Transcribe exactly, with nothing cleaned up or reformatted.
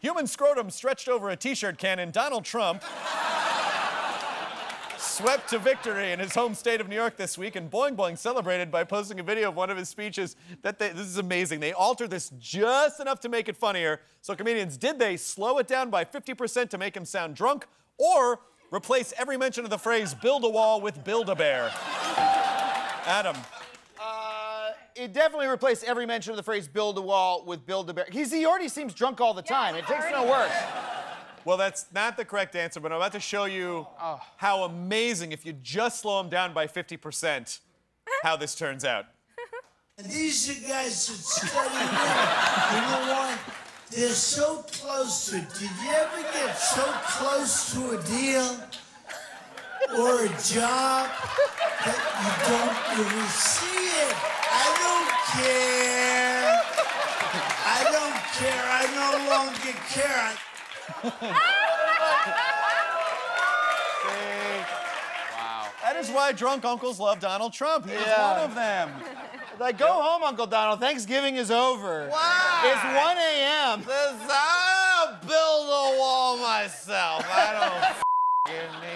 Human scrotum stretched over a t-shirt cannon, Donald Trump swept to victory in his home state of New York this week, and Boing Boing celebrated by posting a video of one of his speeches that they, this is amazing, they altered this just enough to make it funnier. So comedians, did they slow it down by fifty percent to make him sound drunk, or replace every mention of the phrase build a wall with Build-A-Bear? Adam. Uh, it definitely replaced every mention of the phrase build a wall with Build-A-Bear. He's, he already seems drunk all the time. Yeah, it takes no work. Well, that's not the correct answer, but I'm about to show you oh. how amazing, if you just slow him down by fifty percent, how this turns out. These guys that study now, you know what? They're so close to it. Did you ever get so close to a deal or a job that you don't really see it? I don't care. I don't care. I no longer care. I wow. That is why drunk uncles love Donald Trump. He yeah. is one of them. Like, go home, Uncle Donald. Thanksgiving is over. Why? It's one A M I don't build a wall myself. I don't f***ing need